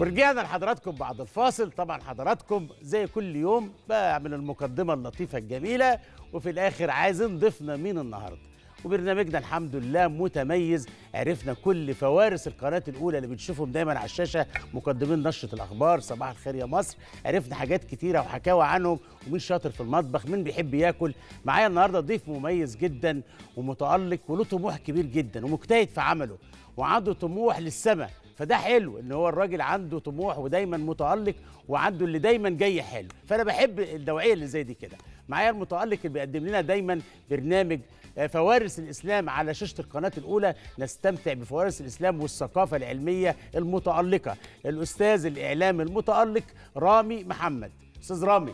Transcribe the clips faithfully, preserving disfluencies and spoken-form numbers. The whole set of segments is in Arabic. ورجعنا لحضراتكم بعد الفاصل. طبعا حضراتكم زي كل يوم بعمل المقدمه اللطيفه الجميله وفي الاخر عايزين ضيفنا مين النهارده. وبرنامجنا الحمد لله متميز، عرفنا كل فوارس القناه الاولى اللي بنشوفهم دايما على الشاشه، مقدمين نشره الاخبار، صباح الخير يا مصر، عرفنا حاجات كتيره وحكاوى عنهم، ومين شاطر في المطبخ، مين بيحب ياكل. معايا النهارده ضيف مميز جدا ومتالق وله طموح كبير جدا ومجتهد في عمله وعنده طموح للسما، فده حلو ان هو الراجل عنده طموح ودايما متالق وعنده اللي دايما جاي حلو، فانا بحب الدوعيه اللي زي دي كده. معايا المتالق اللي بيقدم لنا دايما برنامج فوارس الاسلام على شاشه القناه الاولى، نستمتع بفوارس الاسلام والثقافه العلميه المتالقه، الاستاذ الاعلامي المتالق رامي محمد. استاذ رامي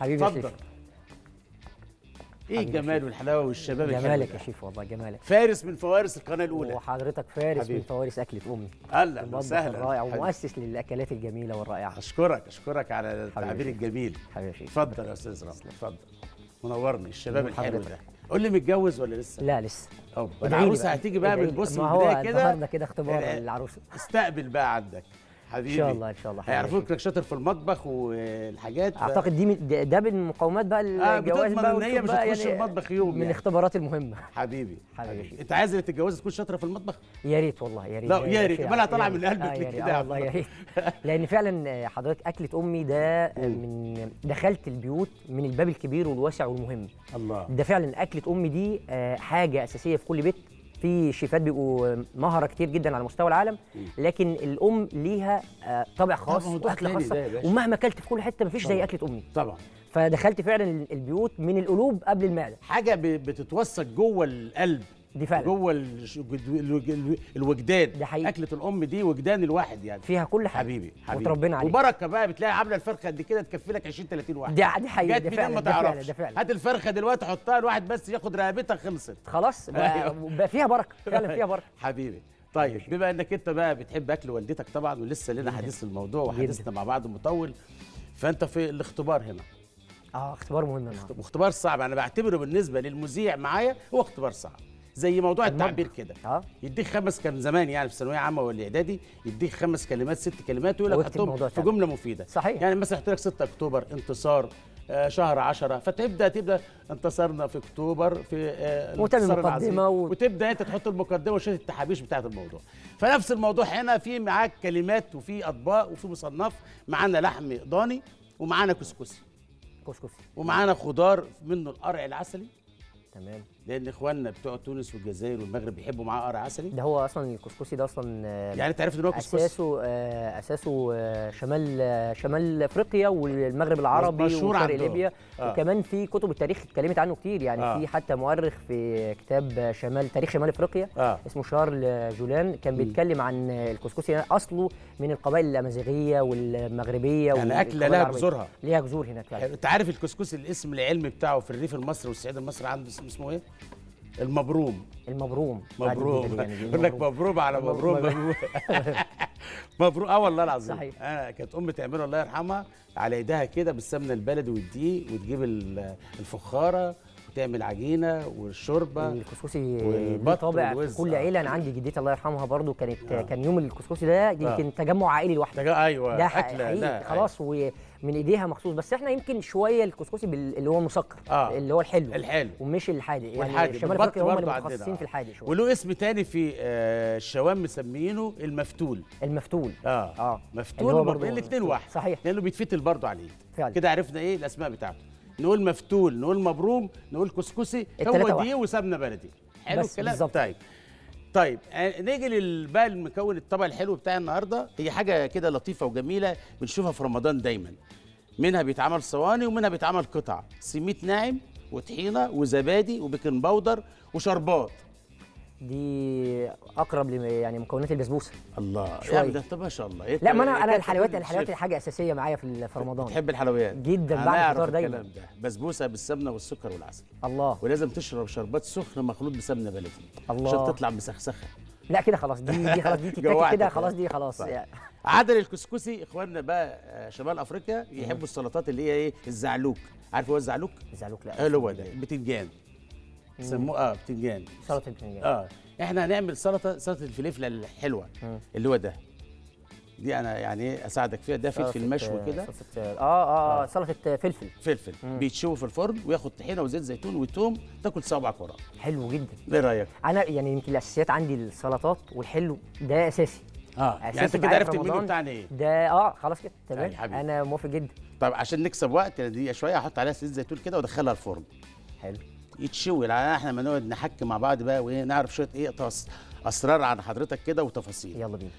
حبيبي يا شيخ، ايه الجمال والحلاوه والشباب الحلو. جمالك يا شيخ، والله جمالك، فارس من فوارس القناه الاولى وحضرتك فارس حبيب. من فوارس اكله امي. اهلا وسهلا، رائع ومؤسس للاكلات الجميله والرائعه. اشكرك اشكرك على التعبير الجميل حبيبي يا شيخ. اتفضل يا استاذ رامي، اتفضل منورني. الشباب الحلو ده، قول لي متجوز ولا لسه؟ لا لسه. اه العروسه هتيجي بقى من البوس البدايه كده، النهارده كده اختبار للعروسه. استقبل بقى عندك حبيبي، ان شاء الله ان شاء الله. هيعرفوك انك شاطر في المطبخ والحاجات، اعتقد دي ده من مقومات بقى الجواز بقى، ان هي مش هتخش يعني المطبخ يوم من الاختبارات يعني المهمه. حبيبي حبيبي، انت عايز اللي تتجوزها تكون شاطره في المطبخ؟ يا ريت والله، يا ريت. لا يا ريت، امالها طالعه من قلبك آه كده آه والله يا ريت لان فعلا حضرتك اكله امي ده من دخلت البيوت من الباب الكبير والواسع والمهم. الله، ده فعلا اكله امي دي حاجه اساسيه في كل بيت. في شيفات بيبقوا مهره كتير جدا على مستوى العالم، لكن الام ليها طابع خاص واكله خاصه، ومهما اكلت في كل حته مفيش زي اكله امي طبعا. فدخلت فعلا البيوت من القلوب قبل المعده، حاجه بتتوثق جوه القلب دي فعلا، جوه الوجدان دي حقيقي. اكله الام دي وجدان الواحد يعني، فيها كل حاجه حبيبي حبيبي وتربنا عليها وبركه بقى. بتلاقي عامله الفرخه قد كده تكفي لك عشرين تلاتين واحد، دي دي حقيقه، دي فعلا دي فعلا دي فعلا. هات الفرخه دلوقتي حطها الواحد بس ياخد رقبتها، خلصت خلاص بقى, بقى فيها بركه فعلا، فيها بركه حبيبي. طيب بما انك انت بقى بتحب اكل والدتك طبعا، ولسه لنا حديث في الموضوع وحديثنا مع بعض مطول، فانت في الاختبار هنا اه اختبار مهم، اختبار صعب، انا بعتبره بالنسبه للمذيع معايا هو اختبار صعب، زي موضوع التعبير كده. اه يديك خمس، كان زمان يعني في الثانويه عامه ولا اعدادي يديك خمس كلمات ست كلمات ويقول لك حطهم في جمله مفيده. صحيح. يعني مثلا حط لك ستة أكتوبر، انتصار، آه شهر عشرة، فتبدا تبدا انتصرنا في اكتوبر في آه الانتصار العظيم، و... وتبدا انت تحط المقدمه وشويه التحابيش بتاعه الموضوع. فنفس الموضوع هنا، في معاك كلمات وفي اطباق وفي مصنف، معانا لحم ضاني ومعانا كسكسي كسكسي ومعانا خضار منه القرع العسلي. تمام، لان اخواننا بتوع تونس والجزائر والمغرب بيحبوا معاه قرع عسلي. ده هو اصلا الكسكسي ده اصلا يعني انت عرفت ان هو كسكسي اساسه آه اساسه آه شمال شمال افريقيا والمغرب العربي وشرق ليبيا. آه. وكمان في كتب التاريخ اتكلمت عنه كتير يعني. آه. في حتى مؤرخ في كتاب شمال تاريخ شمال افريقيا آه. اسمه شارل جولان، كان بيتكلم عن الكسكسي يعني اصله من القبائل الامازيغيه والمغربيه، يعني اكله لها جذورها، ليها جذور هناك فعلا. انت عارف الكسكسي الاسم العلمي بتاعه في الريف المصري والصعيد المصري عنده اسمه ايه؟ المبروم. المبروم مبروم، يقول لك مبروم على مبروم مبروم. اه والله العظيم صحيح. انا كانت امي تعمله الله يرحمها على ايدها كده بالسمنه البلدي والدقيق، وتجيب الفخاره وتعمل عجينه والشوربه. الكسكسي ليه طابع في كل عيله. انا عندي جدتي الله يرحمها برضو كانت آه. كان يوم الكسكسي ده يمكن آه. تجمع عائلي لوحده تج... ايوه ده حقيقي خلاص أيوة. ومن ايديها مخصوص، بس احنا يمكن شويه الكسكسي بال... اللي هو مسكر آه. اللي هو الحلو الحلو ومش الحادق يعني، شمال افريقيا هم اللي متخصصين في الحادق شويه، وله اسم تاني في آه الشوام مسمينه المفتول. المفتول اه اه مفتول ومبروم، الاثنين واحد صحيح، لانه بيتفتل برضه على الايد كده. عرفنا ايه الاسماء بتاعته، نقول مفتول، نقول مبروم، نقول كسكسي، هو دي وسمنه بلدي. حلو الكلام. طيب طيب نيجي للبقى المكون الطبق الحلو بتاع النهارده. هي حاجه كده لطيفه وجميله بنشوفها في رمضان دايما، منها بيتعمل صواني ومنها بيتعمل قطع، سميت ناعم وطحينه وزبادي وبيكنج باودر وشربات. دي اقرب ل يعني مكونات البسبوسه. الله يعني ده طب ما شاء الله. إيه لا ما انا انا الحلويات الحلويات حاجه اساسيه معايا في رمضان. بتحب الحلويات جدا بعد الفطار دايما. بسبوسه بالسمنه والسكر والعسل. الله. ولازم تشرب شربات سخن مخلوط بسمنه بلدي. الله. عشان تطلع مسخسخه. لا كده خلاص، دي دي خلاص دي تتاكل كده خلاص، دي خلاص يعني. عدل الكسكسي اخواننا بقى شمال افريقيا يحبوا السلطات اللي هي ايه؟ الزعلوك، عارف هو الزعلوك؟ الزعلوك لا. هو ده البتنجان. سموه اه بتنجان، سلطه البتنجان. اه احنا هنعمل سلطه سلطه الفلفله الحلوه اللي هو ده دي انا يعني اساعدك فيها. ده فلفل مشوي كده، اه اه, آه. سلطه فلفل فلفل بيتشوي في الفرن وياخد طحينه وزيت زيتون وتوم، تاكل صوابعك وراه. حلو جدا. ايه رايك؟ انا يعني يمكن الاساسيات عندي السلطات والحلو ده اساسي. اه يعني انت كده عرفت المنيو بتاعنا ايه؟ ده اه خلاص كده تمام. يعني انا موافق جدا. طب عشان نكسب وقت دي شويه هحط عليها زيت زيتون كده وادخلها الفرن. حلو. يتشوي لان احنا ما نقعد نحكي مع بعض بقى ونعرف شويه ايه اسرار عن حضرتك كده وتفاصيل. يلا بينا.